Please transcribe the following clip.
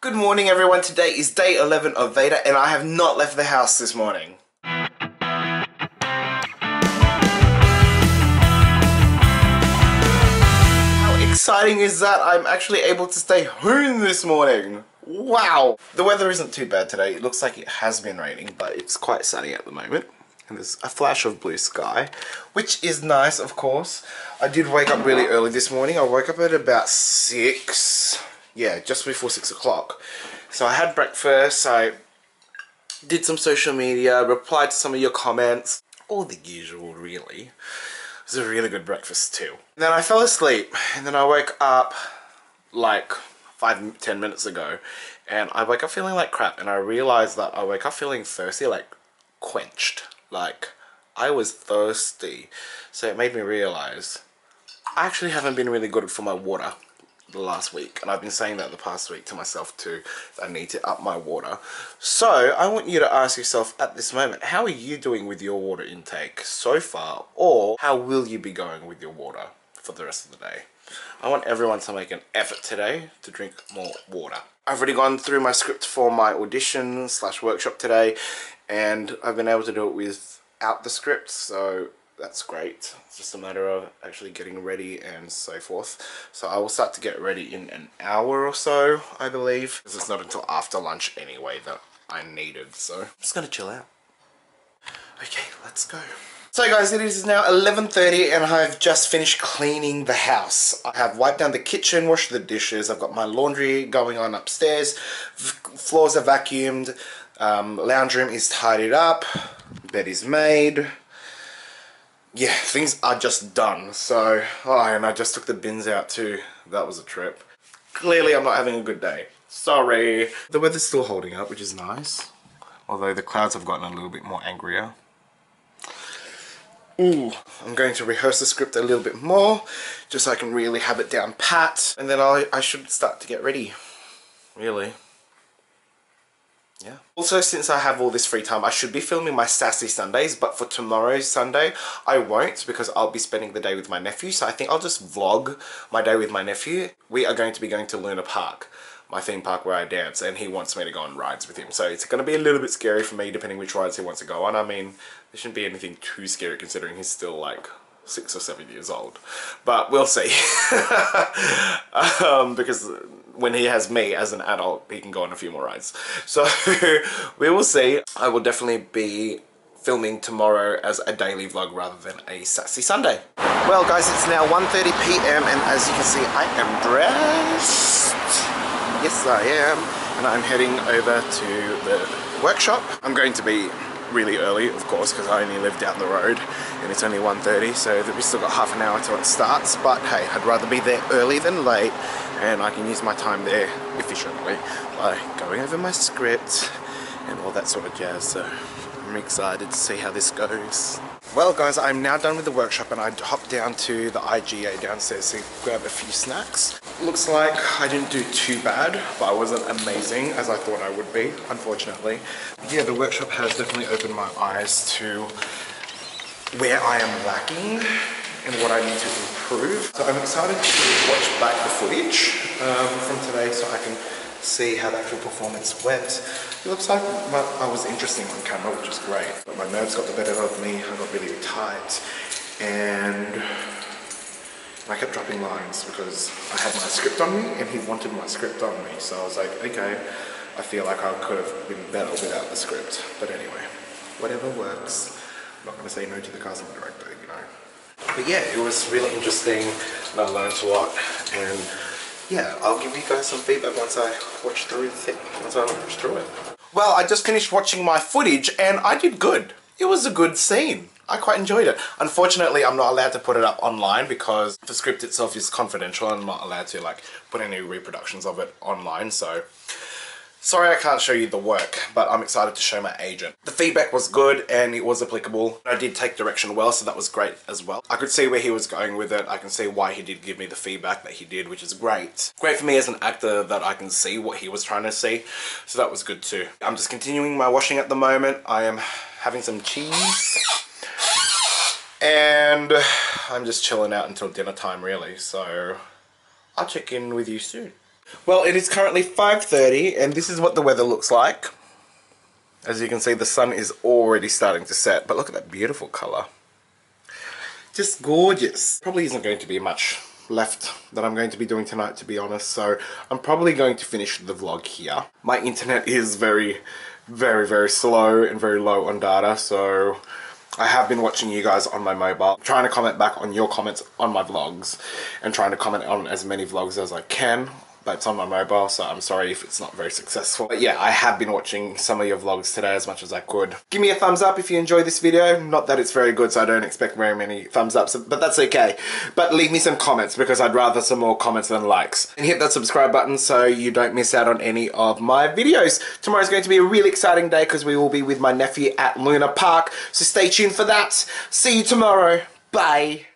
Good morning everyone, today is day 11 of VEDA and I have not left the house this morning. How exciting is that? I'm actually able to stay home this morning. Wow! The weather isn't too bad today. It looks like it has been raining, but it's quite sunny at the moment. And there's a flash of blue sky, which is nice, of course. I did wake up really early this morning. I woke up at about 6. Yeah, just before 6 o'clock. So I had breakfast, I did some social media, replied to some of your comments. All the usual, really. It was a really good breakfast too. And then I fell asleep, and then I woke up like 5-10 minutes ago, and I woke up feeling like crap, and I realised that I woke up feeling thirsty, like quenched. Like, I was thirsty. So it made me realise I actually haven't been really good for my water the last week, and I've been saying that the past week to myself too, that I need to up my water. So I want you to ask yourself at this moment, how are you doing with your water intake so far, or how will you be going with your water for the rest of the day? I want everyone to make an effort today to drink more water. I've already gone through my script for my audition / workshop today, and I've been able to do it without the script, so that's great. It's just a matter of actually getting ready and so forth. So I will start to get ready in an hour or so, I believe. Because it's not until after lunch anyway that I needed, so I'm just gonna chill out. Okay, let's go. So guys, it is now 11:30 and I've just finished cleaning the house. I have wiped down the kitchen, washed the dishes, I've got my laundry going on upstairs, floors are vacuumed, lounge room is tidied up, bed is made. Yeah, things are just done. So, oh, and I just took the bins out too. That was a trip. Clearly I'm not having a good day. Sorry. The weather's still holding up, which is nice. Although the clouds have gotten a little bit more angrier. Ooh, I'm going to rehearse the script a little bit more, just so I can really have it down pat. And then I should start to get ready, really. Yeah. Also, since I have all this free time, I should be filming my Sassy Sundays, but for tomorrow's Sunday, I won't, because I'll be spending the day with my nephew, so I think I'll just vlog my day with my nephew. We are going to be going to Luna Park, my theme park where I dance, and he wants me to go on rides with him, so it's going to be a little bit scary for me, depending which rides he wants to go on. I mean, there shouldn't be anything too scary considering he's still like 6 or 7 years old, but we'll see. Because when he has me as an adult, he can go on a few more rides. So we will see. I will definitely be filming tomorrow as a daily vlog rather than a Sassy Sunday. Well guys, it's now 1:30 p.m. and as you can see, I am dressed. Yes, I am. And I'm heading over to the workshop. I'm going to be really early, of course, because I only live down the road and it's only 1:30, so we've still got half an hour till it starts, but hey, I'd rather be there early than late, and I can use my time there efficiently by going over my script and all that sort of jazz, so I'm excited to see how this goes. Well guys, I'm now done with the workshop and I hopped down to the IGA downstairs to grab a few snacks. Looks like I didn't do too bad, but I wasn't amazing as I thought I would be, unfortunately. Yeah, the workshop has definitely opened my eyes to where I am lacking and what I need to improve. So I'm excited to watch back the footage from today so I can see how the actual performance went. It looks like I was interesting on camera, which is great. But my nerves got the better of me, I got really tight, and I kept dropping lines because I had my script on me and he wanted my script on me. So I was like, okay, I feel like I could have been better without the script. But anyway, whatever works. I'm not going to say no to the casting director, you know. But yeah, it was really interesting and I learned a lot. And yeah, I'll give you guys some feedback once I watch through the thing, once I watch through it. Well, I just finished watching my footage and I did good. It was a good scene. I quite enjoyed it. Unfortunately, I'm not allowed to put it up online because the script itself is confidential and I'm not allowed to like put any reproductions of it online, so sorry I can't show you the work, but I'm excited to show my agent. The feedback was good and it was applicable. I did take direction well, so that was great as well. I could see where he was going with it. I can see why he did give me the feedback that he did, which is great. Great for me as an actor that I can see what he was trying to see, so that was good too. I'm just continuing my washing at the moment. I am having some cheese. And I'm just chilling out until dinner time really, so I'll check in with you soon. Well, it is currently 5:30 and this is what the weather looks like. As you can see, the sun is already starting to set, but look at that beautiful colour. Just gorgeous. Probably isn't going to be much left that I'm going to be doing tonight, to be honest, so I'm probably going to finish the vlog here. My internet is very, very slow and very low on data, so I have been watching you guys on my mobile, trying to comment back on your comments on my vlogs and trying to comment on as many vlogs as I can. It's on my mobile, so I'm sorry if it's not very successful. But yeah, I have been watching some of your vlogs today as much as I could. Give me a thumbs up if you enjoyed this video. Not that it's very good, so I don't expect very many thumbs ups, but that's okay. But leave me some comments, because I'd rather some more comments than likes. And hit that subscribe button so you don't miss out on any of my videos. Tomorrow's going to be a really exciting day because we will be with my nephew at Luna Park, so stay tuned for that. See you tomorrow. Bye.